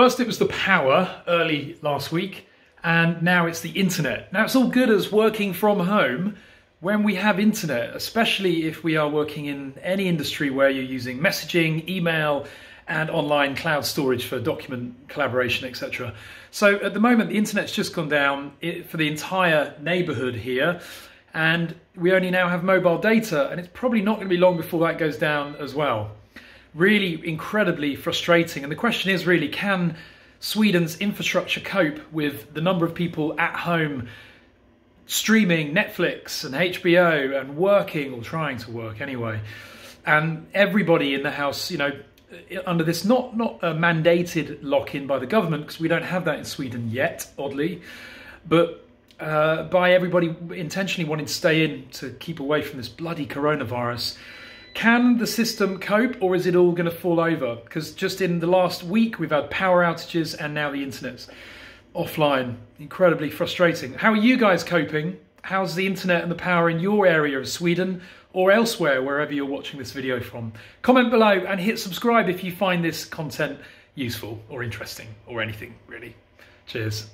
First it was the power early last week, and now it's the internet. Now it's all good as working from home when we have internet, especially if we are working in any industry where you're using messaging, email, and online cloud storage for document collaboration, etc. So at the moment the internet's just gone down for the entire neighborhood here, and we only now have mobile data, and it's probably not going to be long before that goes down as well. Really incredibly frustrating, and the question is really, can Sweden's infrastructure cope with the number of people at home streaming Netflix and HBO and working, or trying to work anyway, and everybody in the house, you know, under this not a mandated lock-in by the government, because we don't have that in Sweden yet, oddly, but by everybody intentionally wanting to stay in to keep away from this bloody coronavirus. Can the system cope, or is it all going to fall over? Because just in the last week we've had power outages, and now the internet's offline. Incredibly frustrating. How are you guys coping? How's the internet and the power in your area of Sweden, or elsewhere, wherever you're watching this video from? Comment below and hit subscribe if you find this content useful or interesting, or anything really. Cheers.